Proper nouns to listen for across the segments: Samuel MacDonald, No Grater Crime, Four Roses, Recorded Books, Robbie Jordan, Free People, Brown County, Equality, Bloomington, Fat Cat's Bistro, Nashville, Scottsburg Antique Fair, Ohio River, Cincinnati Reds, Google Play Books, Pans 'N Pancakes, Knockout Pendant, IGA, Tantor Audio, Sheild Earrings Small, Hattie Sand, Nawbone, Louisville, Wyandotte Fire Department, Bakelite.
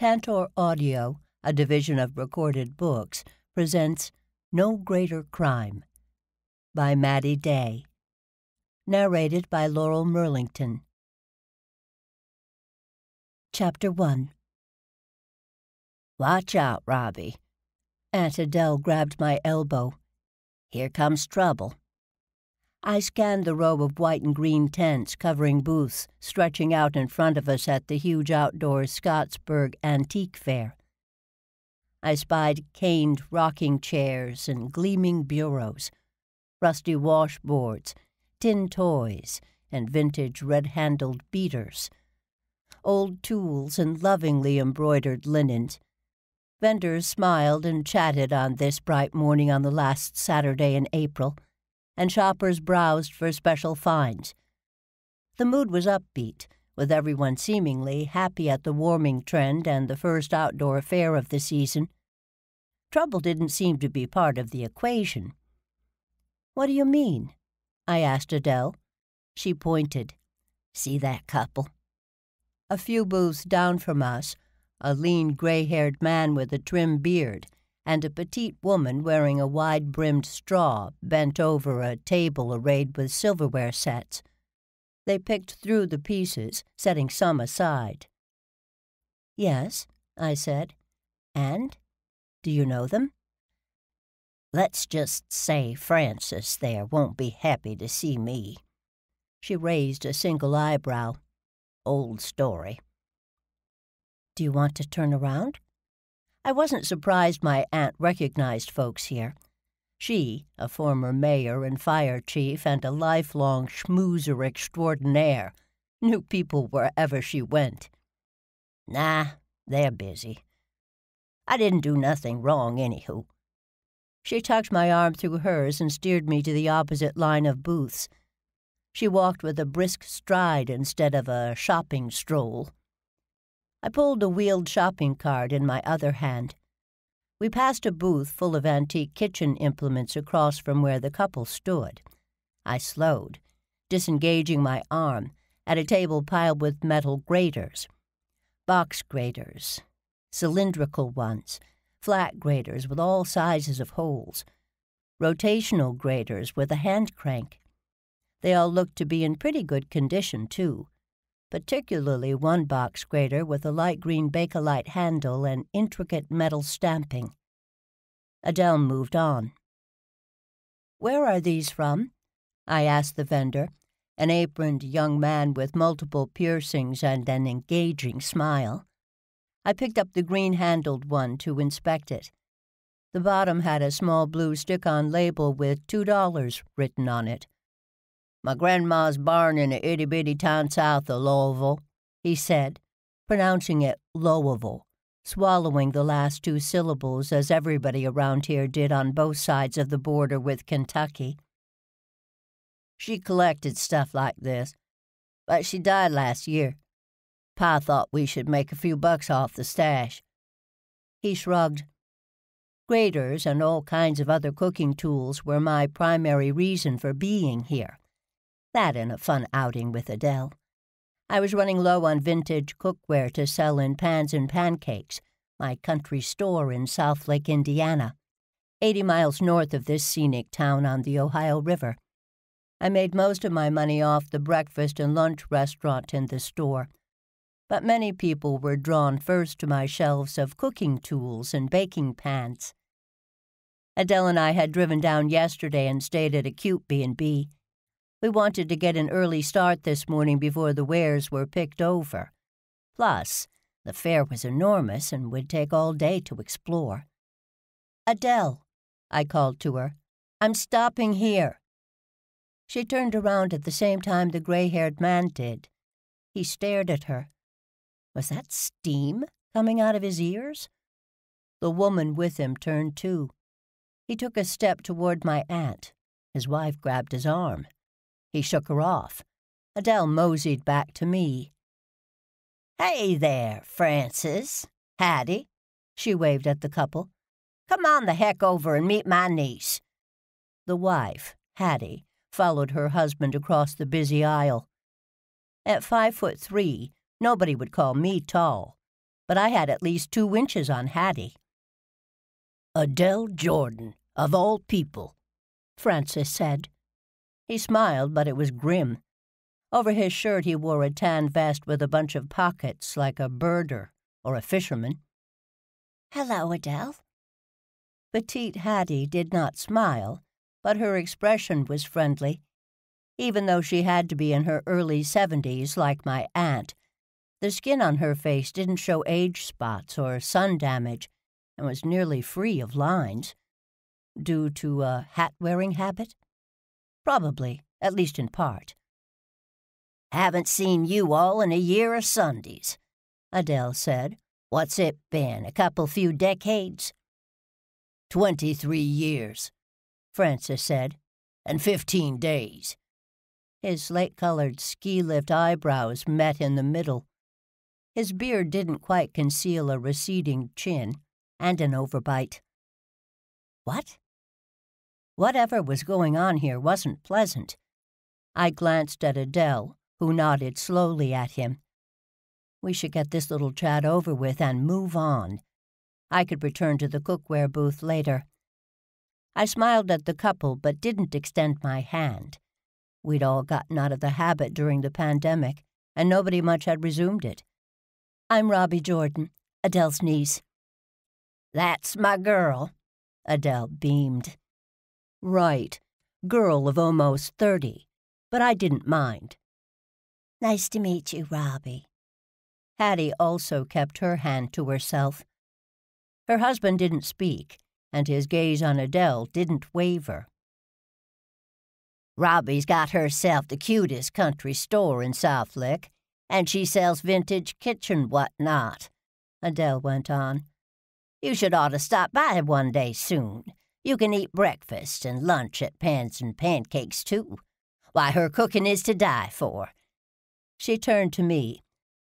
Tantor Audio, a division of Recorded Books, presents No Grater Crime by Maddie Day. Narrated by Laurel Merlington. Chapter 1. Watch out, Robbie. Aunt Adele grabbed my elbow. Here comes trouble. I scanned the row of white and green tents covering booths stretching out in front of us at the huge outdoor Scottsburg Antique Fair. I spied caned rocking chairs and gleaming bureaus, rusty washboards, tin toys, and vintage red-handled beaters, old tools and lovingly embroidered linens. Vendors smiled and chatted on this bright morning on the last Saturday in April, and shoppers browsed for special finds. The mood was upbeat, with everyone seemingly happy at the warming trend and the first outdoor fair of the season. Trouble didn't seem to be part of the equation. "What do you mean?" I asked Adele. She pointed. "See that couple?" A few booths down from us, a lean gray-haired man with a trim beard and a petite woman wearing a wide-brimmed straw bent over a table arrayed with silverware sets. They picked through the pieces, setting some aside. "Yes," I said. "And? Do you know them?" "Let's just say Frances there won't be happy to see me." She raised a single eyebrow. "Old story." "Do you want to turn around?" I wasn't surprised my aunt recognized folks here. She, a former mayor and fire chief and a lifelong schmoozer extraordinaire, knew people wherever she went. "Nah, they're busy. I didn't do nothing wrong, anywho." She tucked my arm through hers and steered me to the opposite line of booths. She walked with a brisk stride instead of a shopping stroll. I pulled a wheeled shopping cart in my other hand. We passed a booth full of antique kitchen implements across from where the couple stood. I slowed, disengaging my arm, at a table piled with metal graters. Box graters, cylindrical ones, flat graters with all sizes of holes, rotational graters with a hand crank. They all looked to be in pretty good condition, too, particularly one box grater with a light green Bakelite handle and intricate metal stamping. Adele moved on. "Where are these from?" I asked the vendor, an aproned young man with multiple piercings and an engaging smile. I picked up the green-handled one to inspect it. The bottom had a small blue stick-on label with $2 written on it. "My grandma's barn in a itty-bitty town south of Louisville," he said, pronouncing it Louisville, swallowing the last two syllables as everybody around here did on both sides of the border with Kentucky. "She collected stuff like this, but she died last year. Pa thought we should make a few bucks off the stash." He shrugged. Graters and all kinds of other cooking tools were my primary reason for being here. That and a fun outing with Adele. I was running low on vintage cookware to sell in Pans 'N Pancakes, my country store in South Lick, Indiana, 80 miles north of this scenic town on the Ohio River. I made most of my money off the breakfast and lunch restaurant in the store, but many people were drawn first to my shelves of cooking tools and baking pans. Adele and I had driven down yesterday and stayed at a cute B&B. We wanted to get an early start this morning before the wares were picked over. Plus, the fair was enormous and would take all day to explore. "Adele," I called to her, "I'm stopping here." She turned around at the same time the gray-haired man did. He stared at her. Was that steam coming out of his ears? The woman with him turned too. He took a step toward my aunt. His wife grabbed his arm. He shook her off. Adele moseyed back to me. "Hey there, Frances, Hattie," she waved at the couple. "Come on the heck over and meet my niece." The wife, Hattie, followed her husband across the busy aisle. At 5'3", nobody would call me tall, but I had at least 2 winches on Hattie. Adele Jordan, of all people, Francis said. He smiled, but it was grim. Over his shirt he wore a tan vest with a bunch of pockets like a birder or a fisherman. Hello, Adele. Petite Hattie did not smile, but her expression was friendly, even though she had to be in her early 70s like my aunt. The skin on her face didn't show age spots or sun damage and was nearly free of lines. Due to a hat-wearing habit? Probably, at least in part. Haven't seen you all in a year of Sundays, Adele said. What's it been, a few decades? 23 years, Francis said, and 15 days. His slate-colored ski-lift eyebrows met in the middle. His beard didn't quite conceal a receding chin and an overbite. What? Whatever was going on here wasn't pleasant. I glanced at Adele, who nodded slowly at him. We should get this little chat over with and move on. I could return to the cookware booth later. I smiled at the couple but didn't extend my hand. We'd all gotten out of the habit during the pandemic, and nobody much had resumed it. I'm Robbie Jordan, Adele's niece. That's my girl, Adele beamed. Right, girl of almost 30, but I didn't mind. Nice to meet you, Robbie. Hattie also kept her hand to herself. Her husband didn't speak, and his gaze on Adele didn't waver. Robbie's got herself the cutest country store in South Lick, and she sells vintage kitchen whatnot, Adele went on. You should ought to stop by one day soon. You can eat breakfast and lunch at Pans 'N Pancakes, too. Why, her cooking is to die for. She turned to me.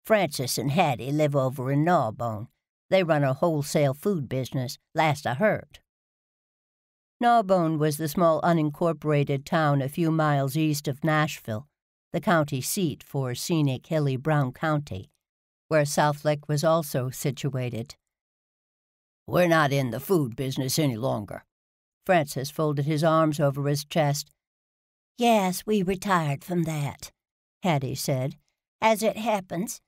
Francis and Hattie live over in Nawbone. They run a wholesale food business, last I heard. Nawbone was the small unincorporated town a few miles east of Nashville, the county seat for scenic, hilly Brown County, where South Lick was also situated. We're not in the food business any longer. Francis folded his arms over his chest. Yes, we retired from that, Hattie said. As it happens,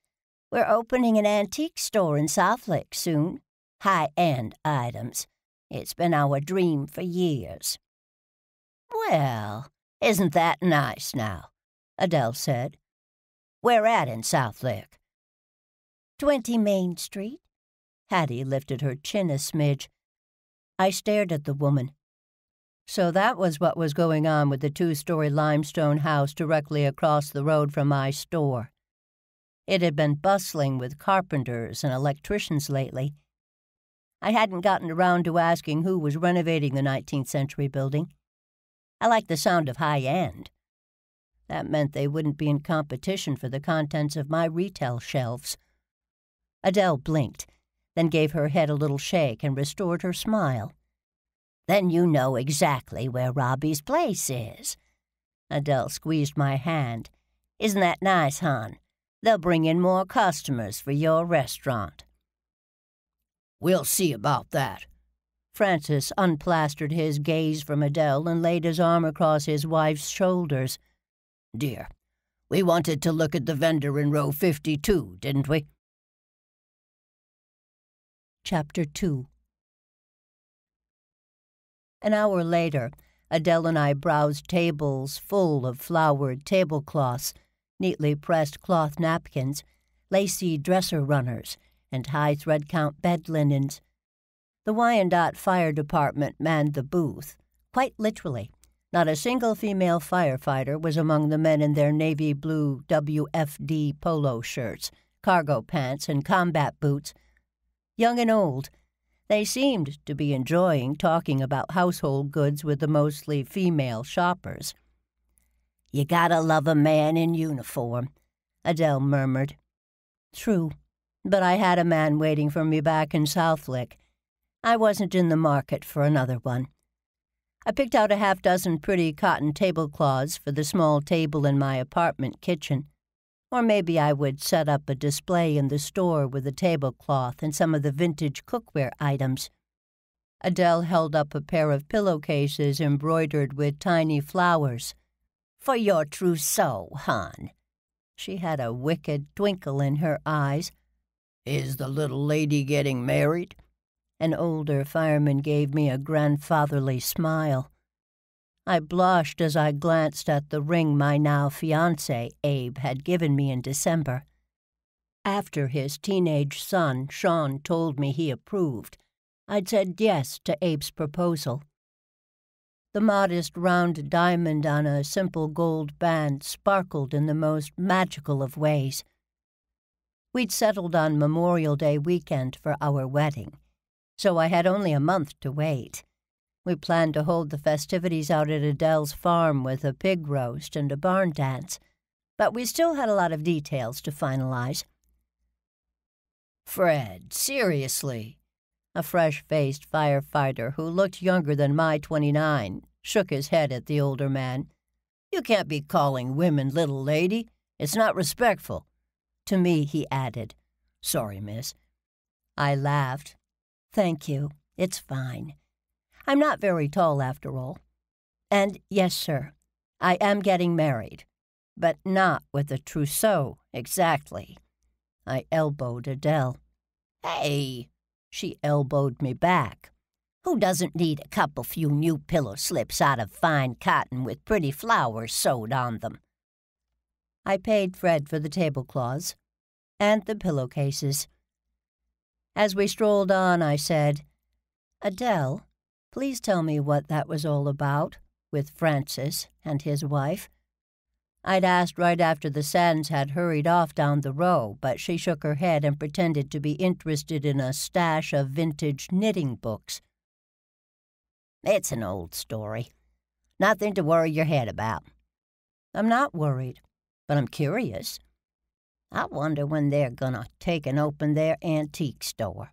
we're opening an antique store in South Lick soon. High-end items. It's been our dream for years. Well, isn't that nice now, Adele said. Where at in South Lick? 20 Main Street. Hattie lifted her chin a smidge. I stared at the woman. So that was what was going on with the 2-story limestone house directly across the road from my store. It had been bustling with carpenters and electricians lately. I hadn't gotten around to asking who was renovating the 19th century building. I liked the sound of high-end. That meant they wouldn't be in competition for the contents of my retail shelves. Adele blinked, then gave her head a little shake and restored her smile. Then you know exactly where Robbie's place is. Adele squeezed my hand. Isn't that nice, hon? They'll bring in more customers for your restaurant. We'll see about that. Francis unplastered his gaze from Adele and laid his arm across his wife's shoulders. Dear, we wanted to look at the vendor in row 52, didn't we? Chapter 2. An hour later, Adele and I browsed tables full of flowered tablecloths, neatly pressed cloth napkins, lacy dresser runners, and high thread count bed linens. The Wyandotte Fire Department manned the booth, quite literally. Not a single female firefighter was among the men in their navy blue WFD polo shirts, cargo pants, and combat boots. Young and old, they seemed to be enjoying talking about household goods with the mostly female shoppers. You gotta love a man in uniform, Adele murmured. True, but I had a man waiting for me back in South Lick. I wasn't in the market for another one. I picked out a 6 pretty cotton tablecloths for the small table in my apartment kitchen. Or maybe I would set up a display in the store with a tablecloth and some of the vintage cookware items. Adele held up a pair of pillowcases embroidered with tiny flowers. For your trousseau, hon. She had a wicked twinkle in her eyes. Is the little lady getting married? An older fireman gave me a grandfatherly smile. I blushed as I glanced at the ring my now fiancé, Abe, had given me in December. After his teenage son, Sean, told me he approved, I'd said yes to Abe's proposal. The modest round diamond on a simple gold band sparkled in the most magical of ways. We'd settled on Memorial Day weekend for our wedding, so I had only a month to wait. We planned to hold the festivities out at Adele's farm with a pig roast and a barn dance, but we still had a lot of details to finalize. Fred, seriously? A fresh-faced firefighter who looked younger than my 29 shook his head at the older man. You can't be calling women little lady. It's not respectful. To me, he added. Sorry, miss. I laughed. Thank you. It's fine. I'm not very tall, after all. And yes, sir, I am getting married, but not with a trousseau, exactly. I elbowed Adele. Hey! She elbowed me back. Who doesn't need a couple few new pillow slips out of fine cotton with pretty flowers sewed on them? I paid Fred for the tablecloths and the pillowcases. As we strolled on, I said, Adele, please tell me what that was all about with Francis and his wife. I'd asked right after the Sands had hurried off down the row, but she shook her head and pretended to be interested in a stash of vintage knitting books. It's an old story. Nothing to worry your head about. I'm not worried, but I'm curious. I wonder when they're gonna take and open their antique store.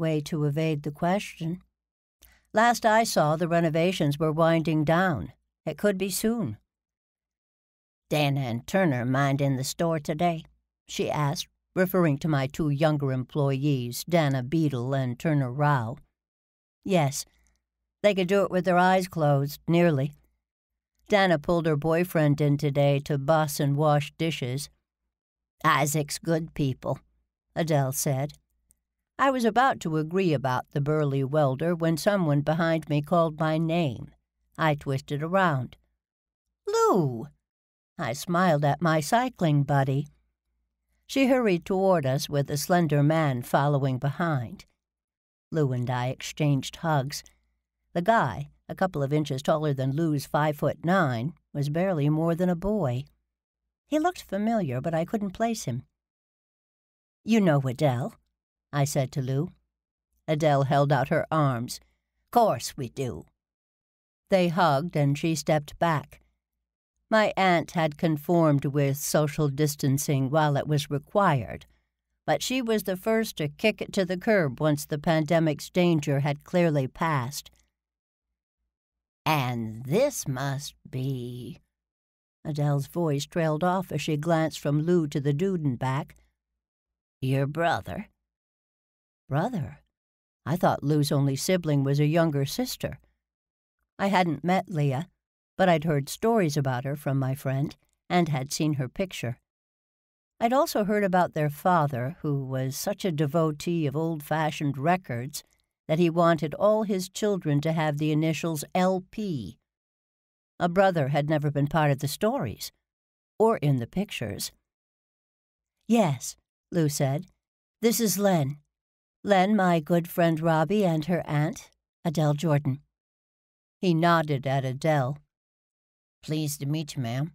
Way to evade the question. Last I saw, the renovations were winding down. It could be soon. Dana and Turner mind in the store today? She asked, referring to my two younger employees, Dana Beadle and Turner Rao. Yes, they could do it with their eyes closed, nearly. Dana pulled her boyfriend in today to buss and wash dishes. Isaac's good people, Adele said. I was about to agree about the burly welder when someone behind me called my name. I twisted around. Lou! I smiled at my cycling buddy. She hurried toward us with a slender man following behind. Lou and I exchanged hugs. The guy, a couple of inches taller than Lou's 5'9", was barely more than a boy. He looked familiar, but I couldn't place him. You know Adele, I said to Lou. Adele held out her arms. Course we do. They hugged and she stepped back. My aunt had conformed with social distancing while it was required, but she was the first to kick it to the curb once the pandemic's danger had clearly passed. And this must be... Adele's voice trailed off as she glanced from Lou to the Dudenback. Your brother? Brother? I thought Lou's only sibling was a younger sister. I hadn't met Leah, but I'd heard stories about her from my friend and had seen her picture. I'd also heard about their father, who was such a devotee of old-fashioned records that he wanted all his children to have the initials LP. A brother had never been part of the stories, or in the pictures. Yes, Lou said. This is Len. Len, my good friend Robbie, and her aunt, Adele Jordan. He nodded at Adele. Pleased to meet you, ma'am.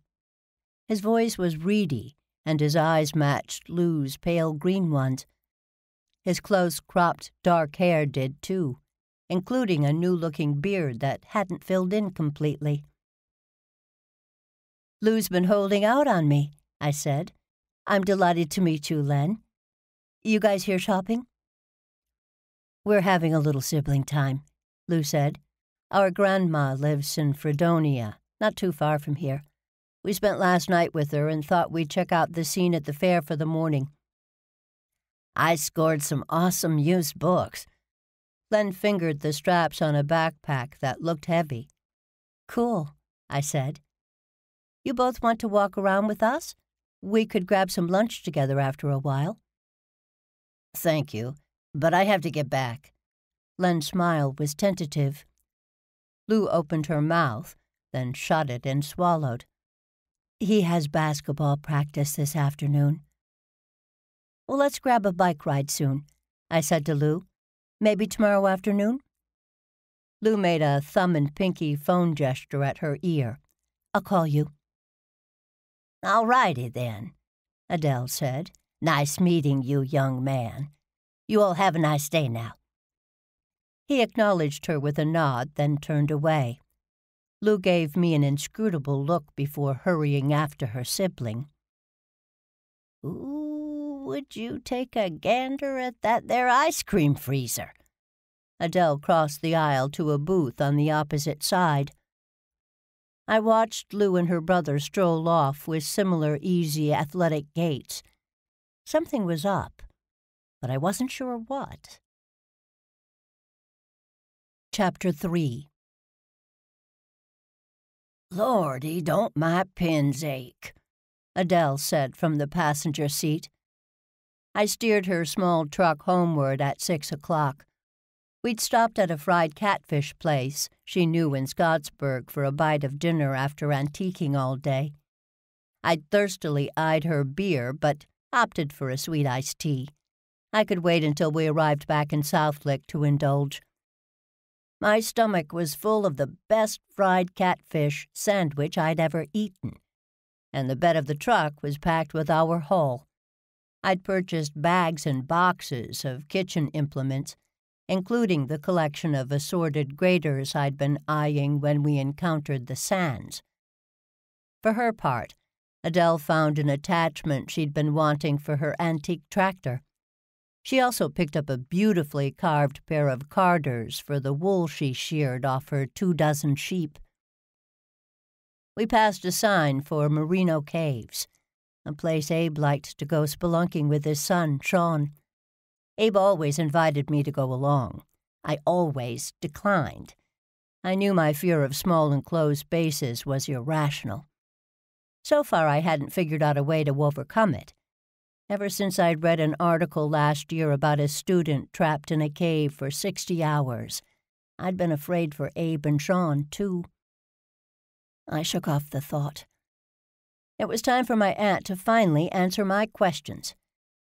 His voice was reedy, and his eyes matched Lou's pale green ones. His close-cropped dark hair did, too, including a new-looking beard that hadn't filled in completely. Lou's been holding out on me, I said. I'm delighted to meet you, Len. You guys here shopping? We're having a little sibling time, Lou said. Our grandma lives in Fredonia. Not too far from here. We spent last night with her and thought we'd check out the scene at the fair for the morning. I scored some awesome used books. Len fingered the straps on a backpack that looked heavy. Cool, I said. You both want to walk around with us? We could grab some lunch together after a while. Thank you, but I have to get back. Len's smile was tentative. Lou opened her mouth, then shut it and swallowed. He has basketball practice this afternoon. Well, let's grab a bike ride soon, I said to Lou. Maybe tomorrow afternoon? Lou made a thumb and pinky phone gesture at her ear. I'll call you. All righty then, Adele said. Nice meeting you, young man. You all have a nice day now. He acknowledged her with a nod, then turned away. Lou gave me an inscrutable look before hurrying after her sibling. Ooh, would you take a gander at that there ice cream freezer? Adele crossed the aisle to a booth on the opposite side. I watched Lou and her brother stroll off with similar easy athletic gaits. Something was up, but I wasn't sure what. Chapter 3. Lordy, don't my pins ache, Adele said from the passenger seat. I steered her small truck homeward at 6 o'clock. We'd stopped at a fried catfish place she knew in Scottsburg for a bite of dinner after antiquing all day. I'd thirstily eyed her beer, but opted for a sweet iced tea. I could wait until we arrived back in South Lick to indulge. My stomach was full of the best fried catfish sandwich I'd ever eaten, and the bed of the truck was packed with our haul. I'd purchased bags and boxes of kitchen implements, including the collection of assorted graters I'd been eyeing when we encountered the sands. For her part, Adele found an attachment she'd been wanting for her antique tractor. She also picked up a beautifully carved pair of carders for the wool she sheared off her 2 dozen sheep. We passed a sign for Merino Caves, a place Abe liked to go spelunking with his son, Sean. Abe always invited me to go along. I always declined. I knew my fear of small enclosed spaces was irrational. So far, I hadn't figured out a way to overcome it. Ever since I'd read an article last year about a student trapped in a cave for 60 hours, I'd been afraid for Abe and Sean, too. I shook off the thought. It was time for my aunt to finally answer my questions.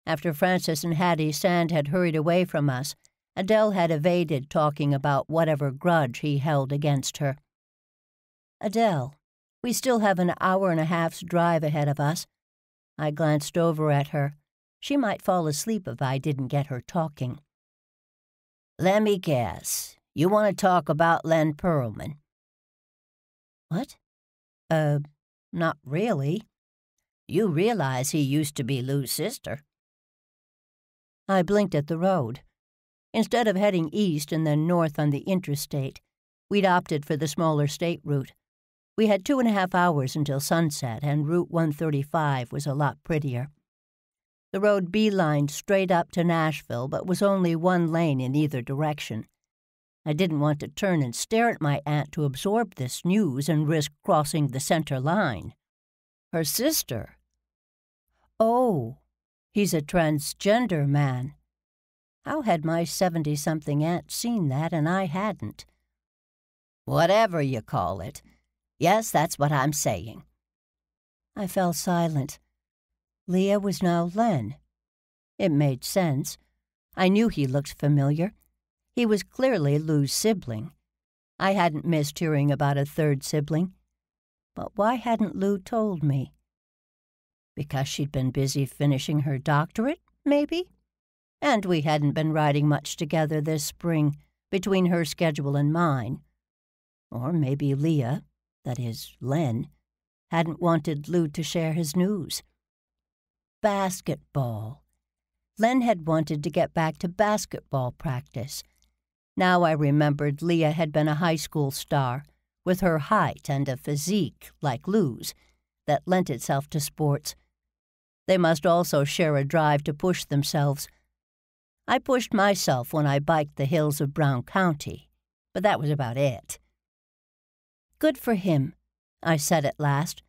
After Francis and Hattie Sand had hurried away from us, Adele had evaded talking about whatever grudge he held against her. Adele, we still have an hour and a half's drive ahead of us. I glanced over at her. She might fall asleep if I didn't get her talking. Let me guess. You want to talk about Len Perlman? What? Not really. You realize he used to be Lou's sister. I blinked at the road. Instead of heading east and then north on the interstate, we'd opted for the smaller state route. We had 2.5 hours until sunset, and Route 135 was a lot prettier. The road beelined straight up to Nashville, but was only one lane in either direction. I didn't want to turn and stare at my aunt to absorb this news and risk crossing the center line. Her sister. Oh, he's a transgender man. How had my 70-something aunt seen that and I hadn't? Whatever you call it. Yes, that's what I'm saying. I fell silent. Leah was now Len. It made sense. I knew he looked familiar. He was clearly Lou's sibling. I hadn't missed hearing about a third sibling. But why hadn't Lou told me? Because she'd been busy finishing her doctorate, maybe? And we hadn't been riding much together this spring, between her schedule and mine. Or maybe Leah, that is, Len, hadn't wanted Lou to share his news. Basketball. Len had wanted to get back to basketball practice. Now I remembered Leah had been a high school star, with her height and a physique like Lou's, that lent itself to sports. They must also share a drive to push themselves. I pushed myself when I biked the hills of Brown County, but that was about it. Good for him, I said at last.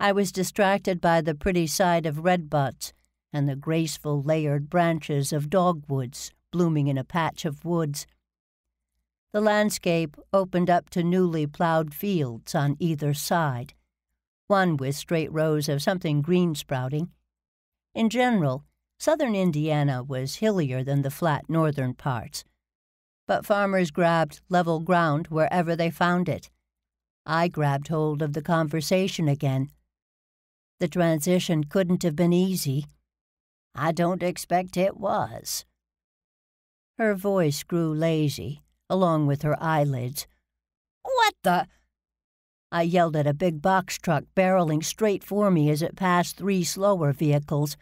I was distracted by the pretty sight of red butts and the graceful layered branches of dogwoods blooming in a patch of woods. The landscape opened up to newly plowed fields on either side, one with straight rows of something green sprouting. In general, southern Indiana was hillier than the flat northern parts, but farmers grabbed level ground wherever they found it. I grabbed hold of the conversation again. The transition couldn't have been easy. I don't expect it was. Her voice grew lazy, along with her eyelids. What the? I yelled at a big box truck barreling straight for me as it passed three slower vehicles.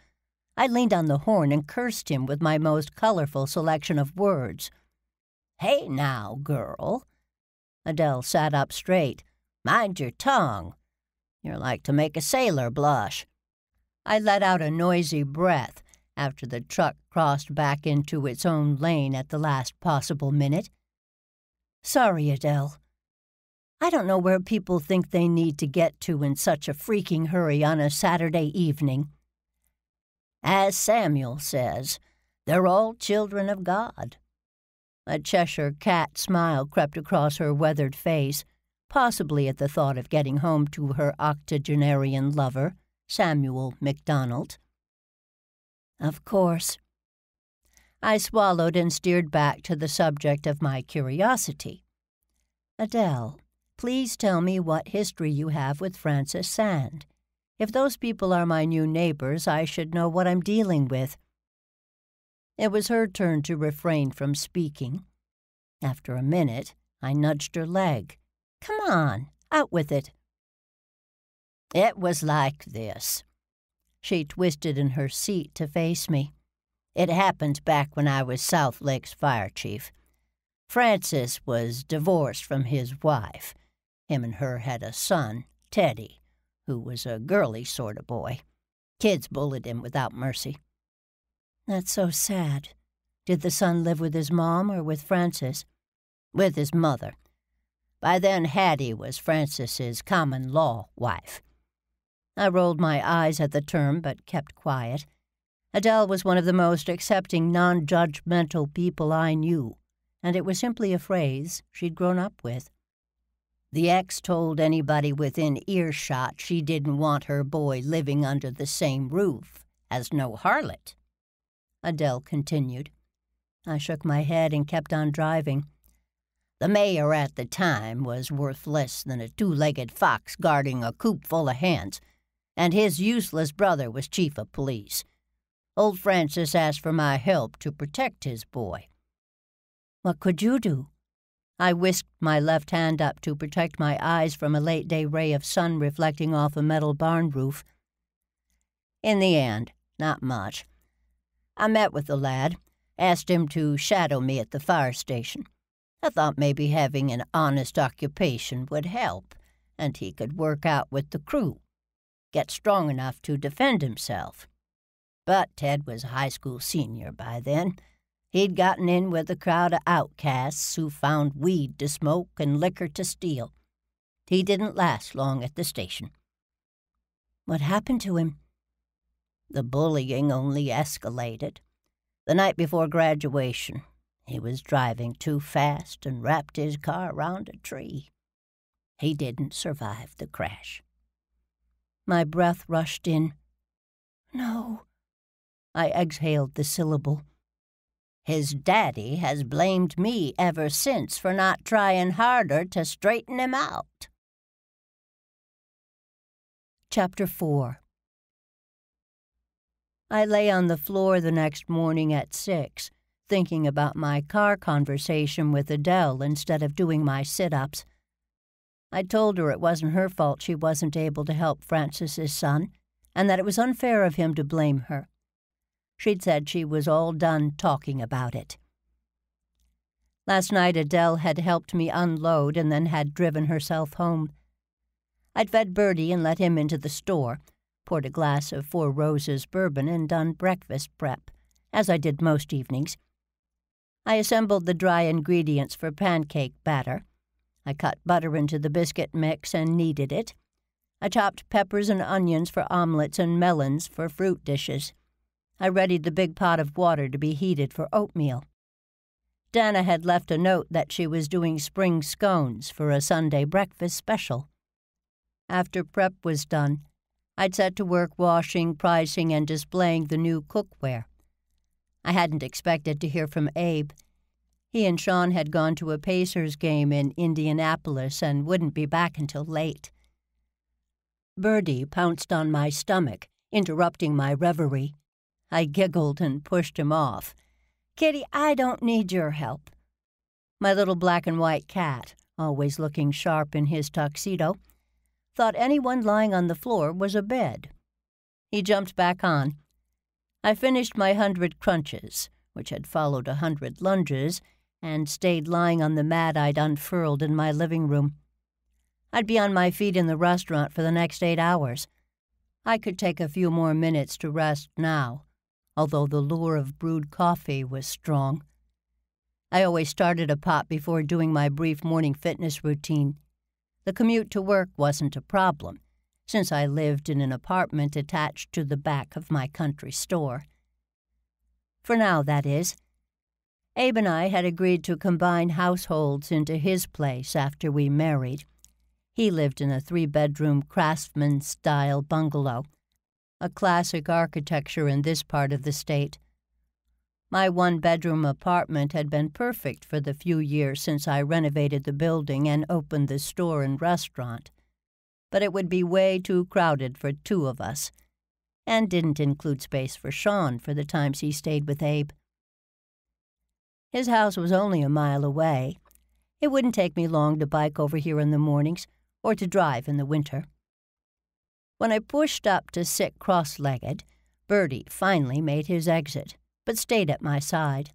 I leaned on the horn and cursed him with my most colorful selection of words. Hey now, girl. Adele sat up straight. Mind your tongue. You're like to make a sailor blush. I let out a noisy breath after the truck crossed back into its own lane at the last possible minute. Sorry, Adele. I don't know where people think they need to get to in such a freaking hurry on a Saturday evening. As Samuel says, they're all children of God. A Cheshire cat smile crept across her weathered face, possibly at the thought of getting home to her octogenarian lover, Samuel MacDonald. Of course. I swallowed and steered back to the subject of my curiosity. Adele, please tell me what history you have with Francis Sand. If those people are my new neighbors, I should know what I'm dealing with. It was her turn to refrain from speaking. After a minute, I nudged her leg. Come on, out with it. It was like this. She twisted in her seat to face me. It happened back when I was South Lick's fire chief. Francis was divorced from his wife. Him and her had a son, Teddy, who was a girly sort of boy. Kids bullied him without mercy. That's so sad. Did the son live with his mom or with Francis? With his mother. By then, Hattie was Francis's common-law wife. I rolled my eyes at the term, but kept quiet. Adele was one of the most accepting, non-judgmental people I knew, and it was simply a phrase she'd grown up with. The ex told anybody within earshot she didn't want her boy living under the same roof as no harlot, Adele continued. I shook my head and kept on driving. The mayor at the time was worth less than a two-legged fox guarding a coop full of hens, and his useless brother was chief of police. Old Francis asked for my help to protect his boy. What could you do? I whisked my left hand up to protect my eyes from a late-day ray of sun reflecting off a metal barn roof. In the end, not much. I met with the lad, asked him to shadow me at the fire station. I thought maybe having an honest occupation would help, and he could work out with the crew, get strong enough to defend himself. But Ted was a high school senior by then. He'd gotten in with a crowd of outcasts who found weed to smoke and liquor to steal. He didn't last long at the station. What happened to him? The bullying only escalated. The night before graduation, he was driving too fast and wrapped his car around a tree. He didn't survive the crash. My breath rushed in. No. I exhaled the syllable. His daddy has blamed me ever since for not trying harder to straighten him out. Chapter 4. I lay on the floor the next morning at 6, thinking about my car conversation with Adele instead of doing my sit-ups. I told her it wasn't her fault she wasn't able to help Francis's son, and that it was unfair of him to blame her. She'd said she was all done talking about it. Last night Adele had helped me unload and then had driven herself home. I'd fed Birdie and let him into the store, poured a glass of Four Roses bourbon, and done breakfast prep, as I did most evenings. I assembled the dry ingredients for pancake batter. I cut butter into the biscuit mix and kneaded it. I chopped peppers and onions for omelets and melons for fruit dishes. I readied the big pot of water to be heated for oatmeal. Dana had left a note that she was doing spring scones for a Sunday breakfast special. After prep was done, I'd set to work washing, pricing, and displaying the new cookware. I hadn't expected to hear from Abe. He and Sean had gone to a Pacers game in Indianapolis and wouldn't be back until late. Birdie pounced on my stomach, interrupting my reverie. I giggled and pushed him off. "Kitty, I don't need your help." My little black and white cat, always looking sharp in his tuxedo, thought anyone lying on the floor was a bed. He jumped back on. I finished my 100 crunches, which had followed 100 lunges, and stayed lying on the mat I'd unfurled in my living room. I'd be on my feet in the restaurant for the next 8 hours. I could take a few more minutes to rest now, although the lure of brewed coffee was strong. I always started a pot before doing my brief morning fitness routine. The commute to work wasn't a problem, since I lived in an apartment attached to the back of my country store. For now, that is. Abe and I had agreed to combine households into his place after we married. He lived in a 3-bedroom craftsman-style bungalow, a classic architecture in this part of the state. My 1-bedroom apartment had been perfect for the few years since I renovated the building and opened the store and restaurant, but it would be way too crowded for two of us, and didn't include space for Sean for the times he stayed with Abe. His house was only a mile away. It wouldn't take me long to bike over here in the mornings or to drive in the winter. When I pushed up to sit cross-legged, Birdie finally made his exit, but stayed at my side.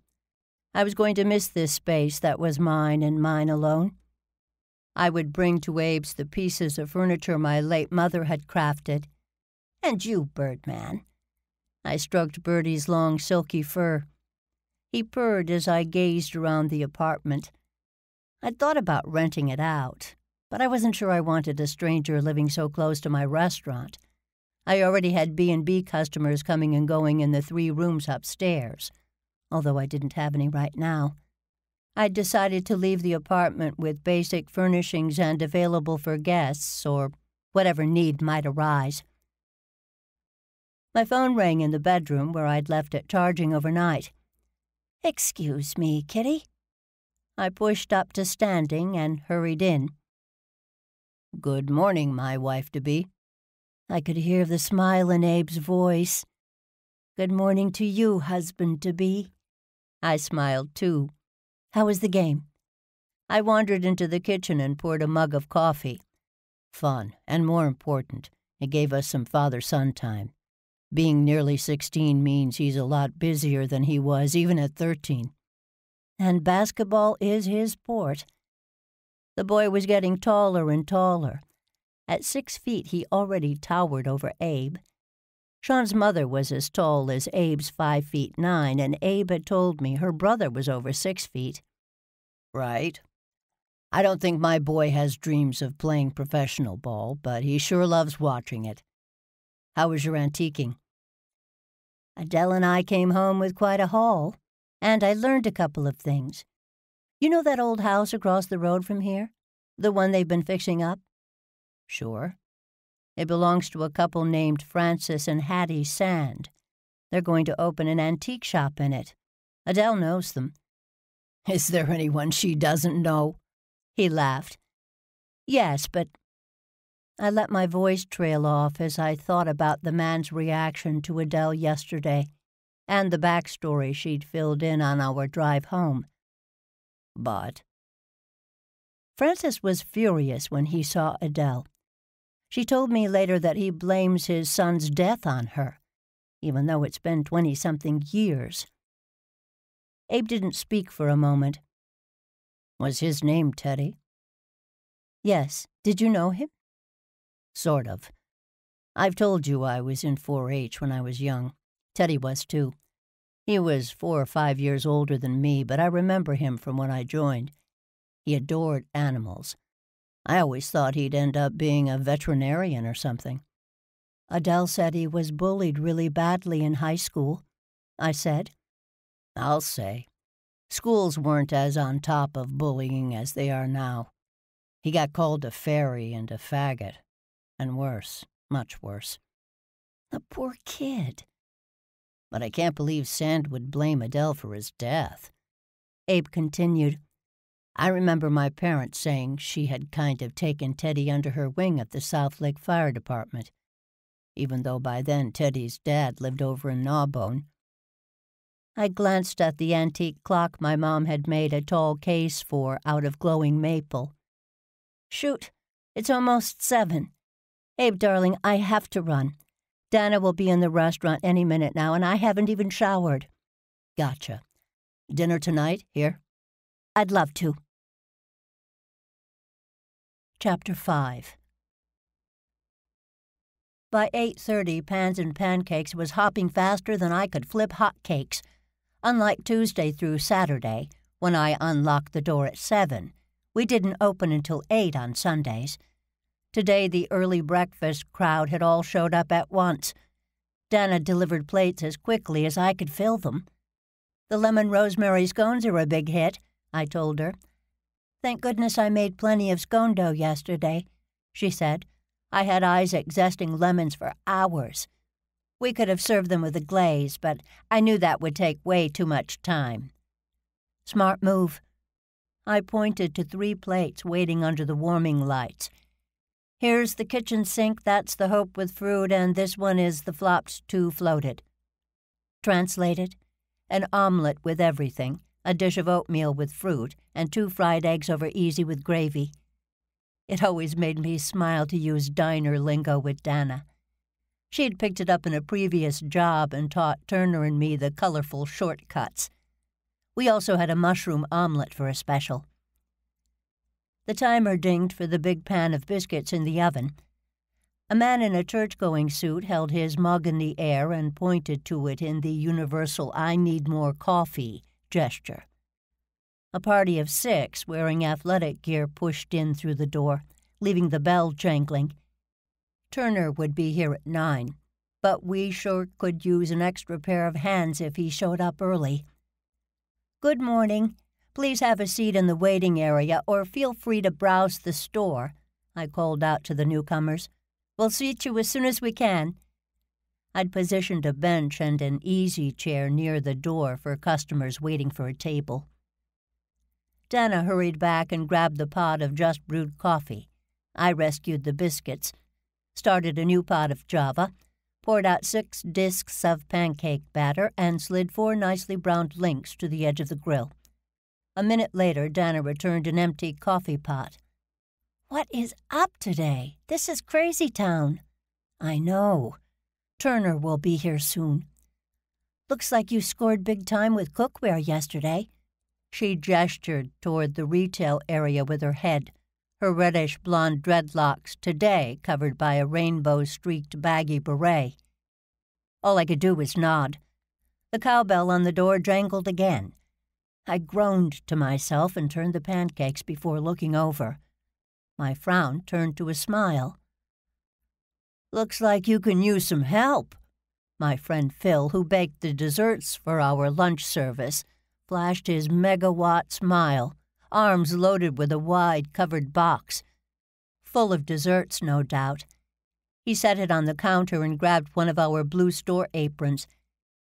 I was going to miss this space that was mine and mine alone. I would bring to Abe's the pieces of furniture my late mother had crafted. "And you, Birdman." I stroked Birdie's long, silky fur. He purred as I gazed around the apartment. I'd thought about renting it out, but I wasn't sure I wanted a stranger living so close to my restaurant. I already had B&B customers coming and going in the 3 rooms upstairs, although I didn't have any right now. I'd decided to leave the apartment with basic furnishings and available for guests or whatever need might arise. My phone rang in the bedroom where I'd left it charging overnight. "Excuse me, Kitty." I pushed up to standing and hurried in. "Good morning, my wife-to-be." I could hear the smile in Abe's voice. "Good morning to you, husband-to-be." I smiled, too. "How was the game?" I wandered into the kitchen and poured a mug of coffee. "Fun, and more important, it gave us some father-son time. Being nearly 16 means he's a lot busier than he was, even at 13. And basketball is his sport." The boy was getting taller and taller. At 6 feet, he already towered over Abe. Sean's mother was as tall as Abe's 5'9", and Abe had told me her brother was over 6 feet. "Right. I don't think my boy has dreams of playing professional ball, but he sure loves watching it. How was your antiquing?" "Adele and I came home with quite a haul, and I learned a couple of things. You know that old house across the road from here? The one they've been fixing up?" "Sure. It belongs to a couple named Francis and Hattie Sand. They're going to open an antique shop in it. Adele knows them." "Is there anyone she doesn't know?" He laughed. "Yes, but—" I let my voice trail off as I thought about the man's reaction to Adele yesterday and the backstory she'd filled in on our drive home. "But—" Francis was furious when he saw Adele. She told me later that he blames his son's death on her, even though it's been 20-something years. Abe didn't speak for a moment. "Was his name Teddy?" "Yes. Did you know him?" Sort of. I've told you I was in 4-H when I was young. Teddy was, too. He was 4 or 5 years older than me, but I remember him from when I joined. He adored animals. I always thought he'd end up being a veterinarian or something. Adele said he was bullied really badly in high school. I said, I'll say. Schools weren't as on top of bullying as they are now. He got called a fairy and a faggot, and worse, much worse. The poor kid. But I can't believe Sand would blame Adele for his death. Abe continued, I remember my parents saying she had kind of taken Teddy under her wing at the South Lick Fire Department, even though by then Teddy's dad lived over in Nawbone. I glanced at the antique clock my mom had made a tall case for out of glowing maple. Shoot, it's almost 7. Abe, darling, I have to run. Dana will be in the restaurant any minute now, and I haven't even showered. Gotcha. Dinner tonight, here? I'd love to. Chapter 5. By 8:30, Pans 'N Pancakes was hopping faster than I could flip hot cakes, unlike Tuesday through Saturday, when I unlocked the door at 7. We didn't open until 8 on Sundays. Today the early breakfast crowd had all showed up at once. Dana delivered plates as quickly as I could fill them. The lemon rosemary scones are a big hit, I told her. Thank goodness I made plenty of scone dough yesterday, she said. I had Isaac zesting lemons for hours. We could have served them with a glaze, but I knew that would take way too much time. Smart move. I pointed to 3 plates waiting under the warming lights. Here's the kitchen sink, that's the hope with fruit, and this one is the flopped 2 floated. Translated, an omelet with everything, a dish of oatmeal with fruit, and 2 fried eggs over easy with gravy. It always made me smile to use diner lingo with Dana. She had picked it up in a previous job and taught Turner and me the colorful shortcuts. We also had a mushroom omelet for a special. The timer dinged for the big pan of biscuits in the oven. A man in a church-going suit held his mug in the air and pointed to it in the universal I need more coffee gesture. A party of 6 wearing athletic gear pushed in through the door, leaving the bell jangling. Turner would be here at 9, but we sure could use an extra pair of hands if he showed up early. Good morning. Please have a seat in the waiting area or feel free to browse the store, I called out to the newcomers. We'll seat you as soon as we can. I'd positioned a bench and an easy chair near the door for customers waiting for a table. Dana hurried back and grabbed the pot of just brewed coffee. I rescued the biscuits, started a new pot of Java, poured out 6 discs of pancake batter, and slid 4 nicely browned links to the edge of the grill. A minute later, Dana returned an empty coffee pot. What is up today? This is crazy town. I know. Turner will be here soon. Looks like you scored big time with cookware yesterday. She gestured toward the retail area with her head, her reddish blonde dreadlocks today covered by a rainbow-streaked baggy beret. All I could do was nod. The cowbell on the door jangled again. I groaned to myself and turned the pancakes before looking over. My frown turned to a smile. Looks like you can use some help. My friend Phil, who baked the desserts for our lunch service, flashed his megawatt smile, arms loaded with a wide, covered box. Full of desserts, no doubt. He set it on the counter and grabbed one of our blue store aprons.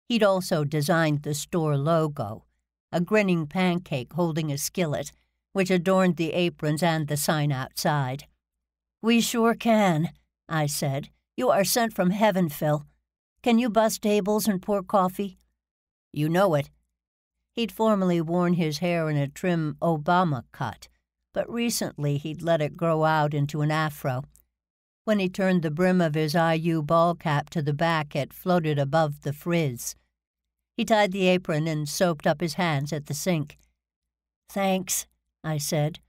He'd also designed the store logo, a grinning pancake holding a skillet, which adorned the aprons and the sign outside. We sure can, I said. You are sent from heaven, Phil. Can you bus tables and pour coffee? You know it. He'd formerly worn his hair in a trim Obama cut, but recently he'd let it grow out into an afro. When he turned the brim of his IU ball cap to the back, it floated above the frizz. He tied the apron and soaped up his hands at the sink. Thanks, I said.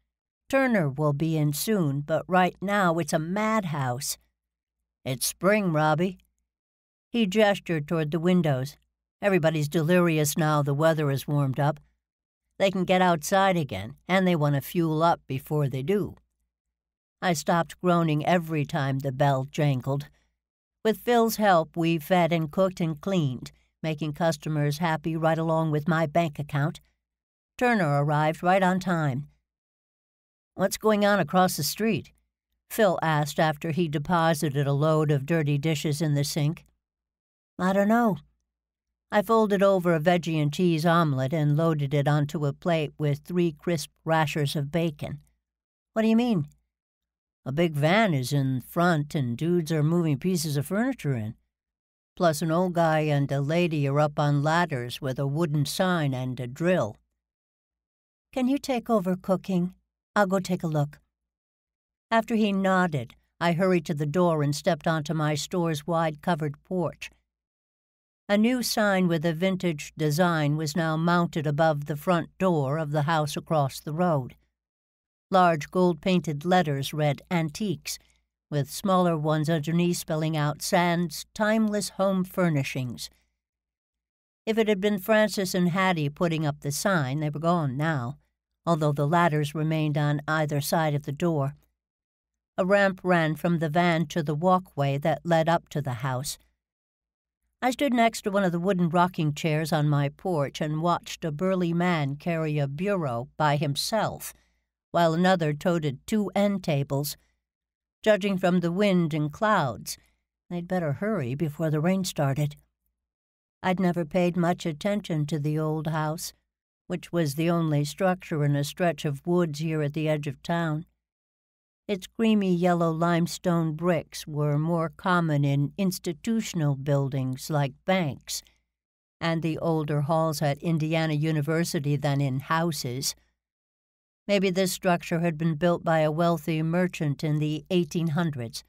Turner will be in soon, but right now it's a madhouse. It's spring, Robbie. He gestured toward the windows. Everybody's delirious now the weather has warmed up. They can get outside again, and they want to fuel up before they do. I stopped groaning every time the bell jangled. With Phil's help, we fed and cooked and cleaned, making customers happy right along with my bank account. Turner arrived right on time. "What's going on across the street?" Phil asked after he deposited a load of dirty dishes in the sink. "I don't know." I folded over a veggie and cheese omelet and loaded it onto a plate with 3 crisp rashers of bacon. "What do you mean?" "A big van is in front and dudes are moving pieces of furniture in. Plus an old guy and a lady are up on ladders with a wooden sign and a drill." "Can you take over cooking? I'll go take a look." After he nodded, I hurried to the door and stepped onto my store's wide covered porch. A new sign with a vintage design was now mounted above the front door of the house across the road. Large gold-painted letters read Antiques, with smaller ones underneath spelling out Sand's Timeless Home Furnishings. If it had been Francis and Hattie putting up the sign, they were gone now, although the ladders remained on either side of the door. A ramp ran from the van to the walkway that led up to the house. I stood next to one of the wooden rocking chairs on my porch and watched a burly man carry a bureau by himself, while another toted 2 end tables. Judging from the wind and clouds, they'd better hurry before the rain started. I'd never paid much attention to the old house, which was the only structure in a stretch of woods here at the edge of town. Its creamy yellow limestone bricks were more common in institutional buildings like banks, and the older halls at Indiana University than in houses. Maybe this structure had been built by a wealthy merchant in the 1800s.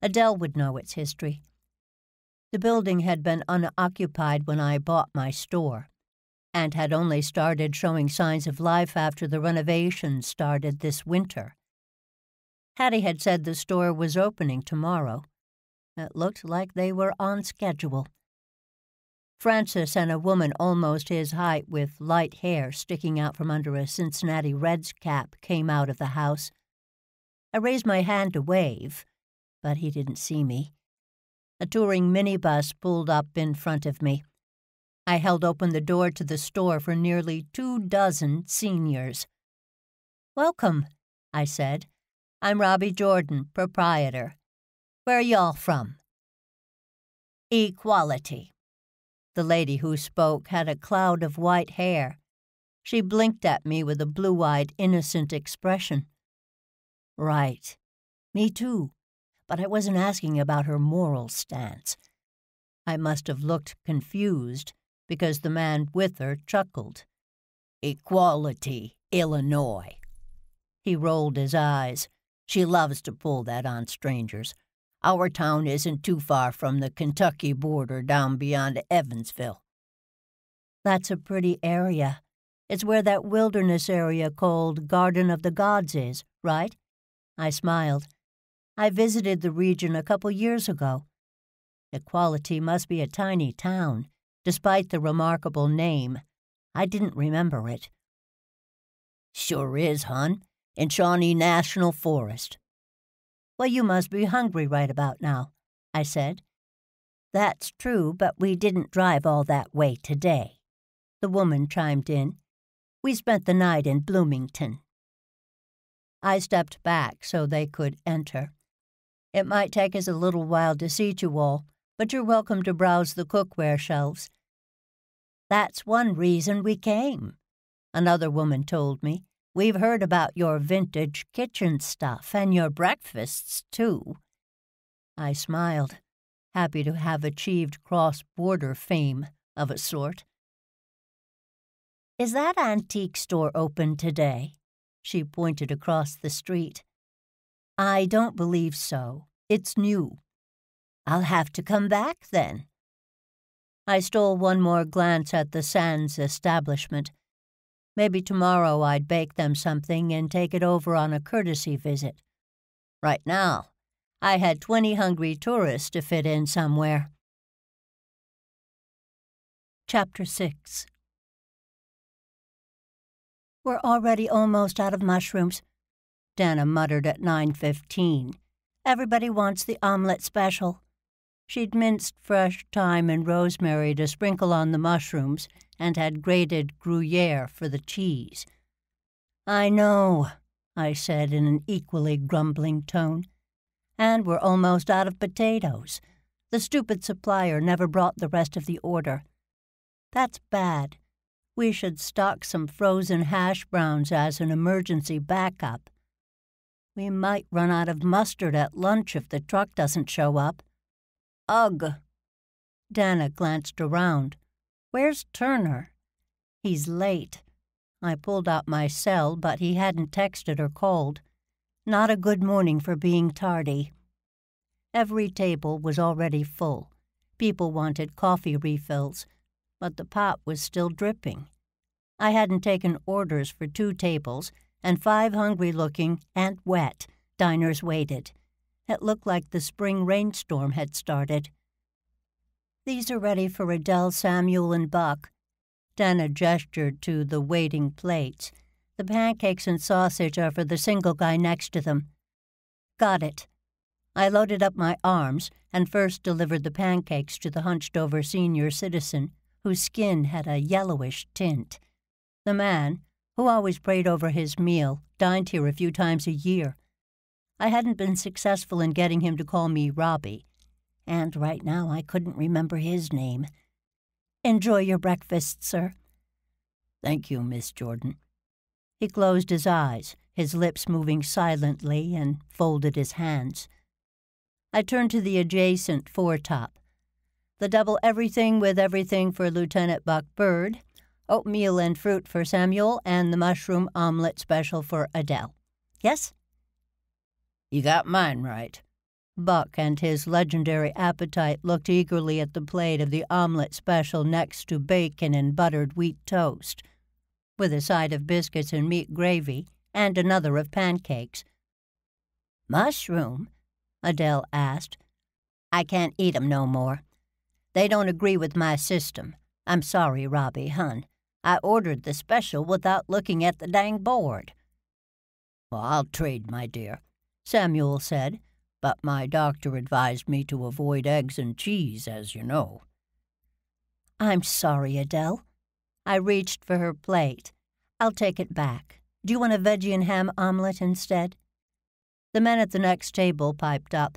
Adele would know its history. The building had been unoccupied when I bought my store, and had only started showing signs of life after the renovation started this winter. Hattie had said the store was opening tomorrow. It looked like they were on schedule. Francis and a woman almost his height with light hair sticking out from under a Cincinnati Reds cap came out of the house. I raised my hand to wave, but he didn't see me. A touring minibus pulled up in front of me. I held open the door to the store for nearly 2 dozen seniors. "Welcome," I said. "I'm Robbie Jordan, proprietor. Where are y'all from?" "Equality." The lady who spoke had a cloud of white hair. She blinked at me with a blue-eyed, innocent expression. Right. Me too. But I wasn't asking about her moral stance. I must have looked confused because the man with her chuckled. "Equality, Illinois." He rolled his eyes. "She loves to pull that on strangers. Our town isn't too far from the Kentucky border down beyond Evansville." "That's a pretty area. It's where that wilderness area called Garden of the Gods is, right?" I smiled. "I visited the region a couple years ago." Equality must be a tiny town, despite the remarkable name. I didn't remember it. "Sure is, hon. In Shawnee National Forest." "Well, you must be hungry right about now," I said. "That's true, but we didn't drive all that way today," the woman chimed in. "We spent the night in Bloomington." I stepped back so they could enter. "It might take us a little while to seat you all, but you're welcome to browse the cookware shelves." "That's one reason we came," another woman told me. "We've heard about your vintage kitchen stuff and your breakfasts, too." I smiled, happy to have achieved cross-border fame of a sort. "Is that antique store open today?" She pointed across the street. "I don't believe so. It's new." "I'll have to come back, then." I stole one more glance at the Sands establishment. Maybe tomorrow I'd bake them something and take it over on a courtesy visit. Right now, I had 20 hungry tourists to fit in somewhere. Chapter 6. We're already almost out of mushrooms, Dana muttered at 9:15. Everybody wants the omelet special. She'd minced fresh thyme and rosemary to sprinkle on the mushrooms and had grated Gruyere for the cheese. I know, I said in an equally grumbling tone. And we're almost out of potatoes. The stupid supplier never brought the rest of the order. That's bad. We should stock some frozen hash browns as an emergency backup. We might run out of mustard at lunch if the truck doesn't show up. Ugh. Dana glanced around. Where's Turner? He's late. I pulled out my cell, but he hadn't texted or called. Not a good morning for being tardy. Every table was already full. People wanted coffee refills, but the pot was still dripping. I hadn't taken orders for 2 tables, and 5 hungry-looking and wet diners waited. It looked like the spring rainstorm had started. These are ready for Adele, Samuel, and Buck. Dana gestured to the waiting plates. The pancakes and sausage are for the single guy next to them. Got it. I loaded up my arms and first delivered the pancakes to the hunched-over senior citizen, whose skin had a yellowish tint. The man, who always prayed over his meal, dined here a few times a year. I hadn't been successful in getting him to call me Robbie, and right now I couldn't remember his name. Enjoy your breakfast, sir. Thank you, Miss Jordan. He closed his eyes, his lips moving silently, and folded his hands. I turned to the adjacent foretop. The double everything with everything for Lieutenant Buck Bird, oatmeal and fruit for Samuel, and the mushroom omelet special for Adele. Yes? You got mine right. Buck and his legendary appetite looked eagerly at the plate of the omelet special next to bacon and buttered wheat toast, with a side of biscuits and meat gravy, and another of pancakes. Mushroom? Adele asked. I can't eat 'em no more. They don't agree with my system. I'm sorry, Robbie, hun. I ordered the special without looking at the dang board. Well, I'll trade, my dear, Samuel said. But my doctor advised me to avoid eggs and cheese, as you know. I'm sorry, Adele. I reached for her plate. I'll take it back. Do you want a veggie and ham omelet instead? The men at the next table piped up.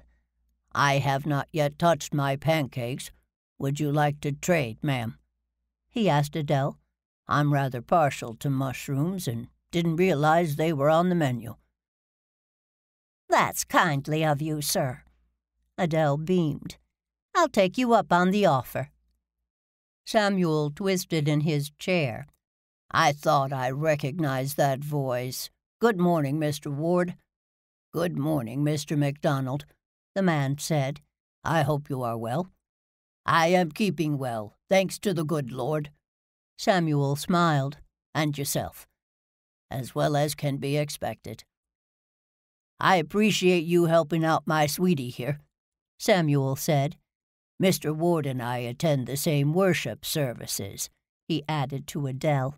I have not yet touched my pancakes. Would you like to trade, ma'am? He asked Adele. I'm rather partial to mushrooms and didn't realize they were on the menu. That's kindly of you, sir. Adele beamed. I'll take you up on the offer. Samuel twisted in his chair. I thought I recognized that voice. Good morning, Mr. Ward. Good morning, Mr. McDonald, the man said. I hope you are well. I am keeping well, thanks to the good Lord. Samuel smiled. And yourself. As well as can be expected. I appreciate you helping out my sweetie here, Samuel said. Mr. Ward and I attend the same worship services, he added to Adele.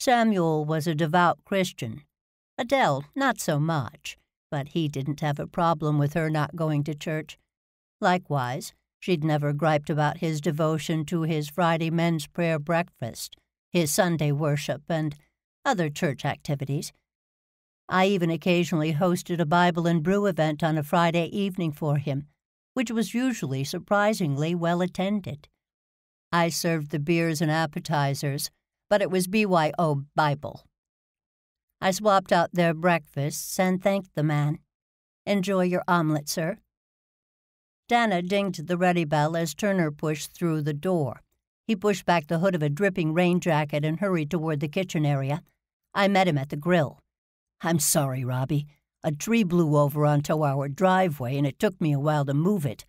Samuel was a devout Christian. Adele, not so much, but he didn't have a problem with her not going to church. Likewise, she'd never griped about his devotion to his Friday men's prayer breakfast, his Sunday worship, and other church activities. I even occasionally hosted a Bible and brew event on a Friday evening for him, which was usually surprisingly well attended. I served the beers and appetizers, but it was BYO Bible. I swapped out their breakfasts and thanked the man. Enjoy your omelet, sir. Dana dinged the ready bell as Turner pushed through the door. He pushed back the hood of a dripping rain jacket and hurried toward the kitchen area. I met him at the grill. I'm sorry, Robbie. A tree blew over onto our driveway, and it took me a while to move it.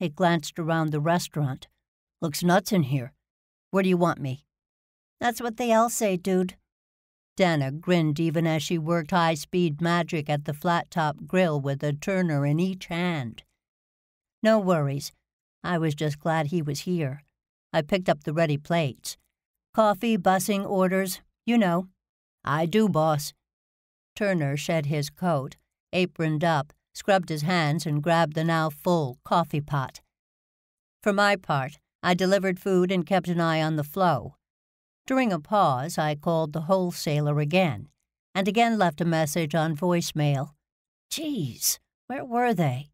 He glanced around the restaurant. Looks nuts in here. Where do you want me? That's what they all say, dude. Dana grinned even as she worked high-speed magic at the flat-top grill with a turner in each hand. No worries. I was just glad he was here. I picked up the ready plates. Coffee, bussing orders, you know. I do, boss. Turner shed his coat, aproned up, scrubbed his hands, and grabbed the now full coffee pot. For my part, I delivered food and kept an eye on the flow. During a pause, I called the wholesaler again, and again left a message on voicemail. Geez, where were they?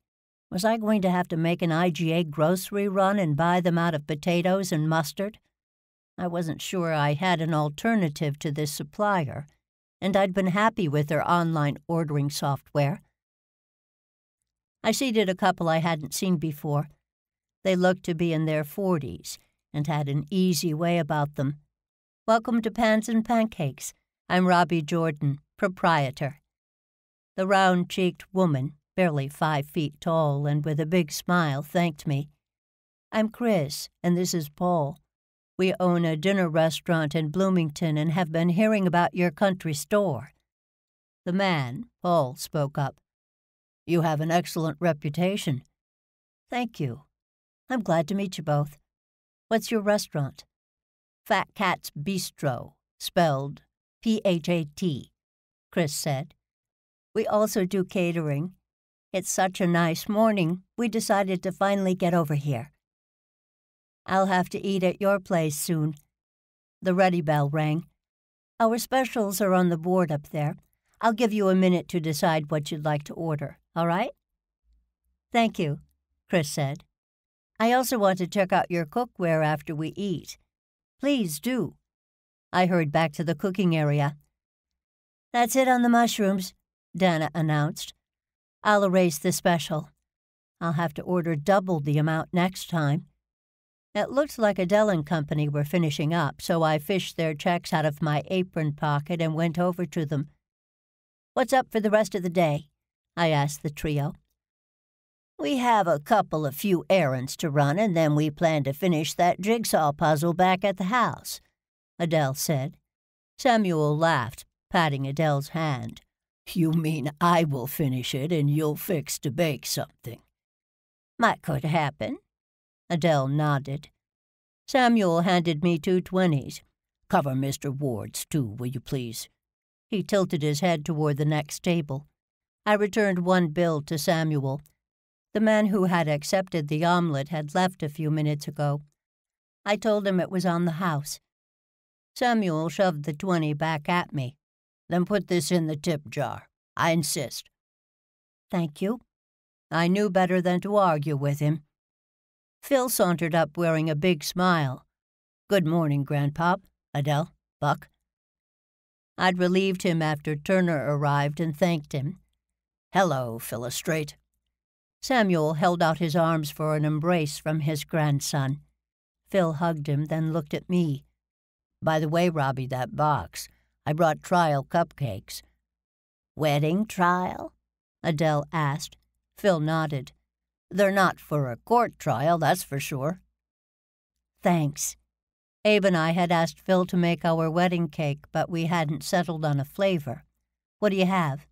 Was I going to have to make an IGA grocery run and buy them out of potatoes and mustard? I wasn't sure I had an alternative to this supplier, and I'd been happy with their online ordering software. I seated a couple I hadn't seen before. They looked to be in their 40s and had an easy way about them. Welcome to Pans 'N Pancakes. I'm Robbie Jordan, proprietor. The round-cheeked woman, barely 5 feet tall and with a big smile, thanked me. I'm Chris, and this is Paul. We own a dinner restaurant in Bloomington and have been hearing about your country store. The man, Paul, spoke up. You have an excellent reputation. Thank you. I'm glad to meet you both. What's your restaurant? Fat Cat's Bistro, spelled P-H-A-T, Chris said. We also do catering. It's such a nice morning, we decided to finally get over here. I'll have to eat at your place soon. The ready bell rang. Our specials are on the board up there. I'll give you a minute to decide what you'd like to order, all right? Thank you, Chris said. I also want to check out your cookware after we eat. Please do. I hurried back to the cooking area. That's it on the mushrooms, Dana announced. I'll erase the special. I'll have to order double the amount next time. It looked like Adele and Company were finishing up, so I fished their checks out of my apron pocket and went over to them. What's up for the rest of the day? I asked the trio. We have a couple of few errands to run, and then we plan to finish that jigsaw puzzle back at the house, Adele said. Samuel laughed, patting Adele's hand. You mean I will finish it and you'll fix to bake something? That could happen, Adele nodded. Samuel handed me 2 20s. Cover Mr. Ward's, too, will you please? He tilted his head toward the next table. I returned one bill to Samuel. The man who had accepted the omelet had left a few minutes ago. I told him it was on the house. Samuel shoved the 20 back at me. Then put this in the tip jar. I insist. Thank you. I knew better than to argue with him. Phil sauntered up wearing a big smile. Good morning, Grandpop, Adele, Buck. I'd relieved him after Turner arrived and thanked him. Hello, Philostrate. Samuel held out his arms for an embrace from his grandson. Phil hugged him, then looked at me. By the way, Robbie, that box. I brought trial cupcakes. Wedding trial? Adele asked. Phil nodded. They're not for a court trial, that's for sure. Thanks. Abe and I had asked Phil to make our wedding cake, but we hadn't settled on a flavor. What do you have?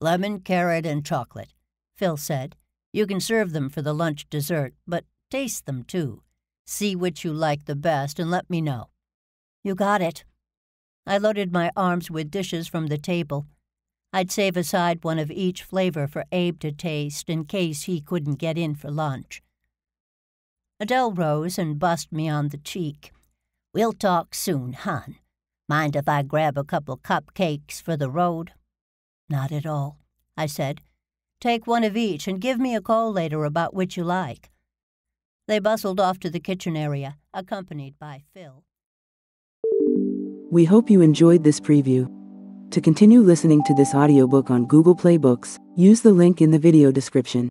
Lemon, carrot, and chocolate, Phil said. You can serve them for the lunch dessert, but taste them too. See which you like the best and let me know. You got it. I loaded my arms with dishes from the table. I'd save aside one of each flavor for Abe to taste in case he couldn't get in for lunch. Adele rose and bussed me on the cheek. We'll talk soon, hon. Mind if I grab a couple cupcakes for the road? Not at all, I said. Take one of each and give me a call later about which you like. They bustled off to the kitchen area, accompanied by Phil. We hope you enjoyed this preview. To continue listening to this audiobook on Google Play Books, use the link in the video description.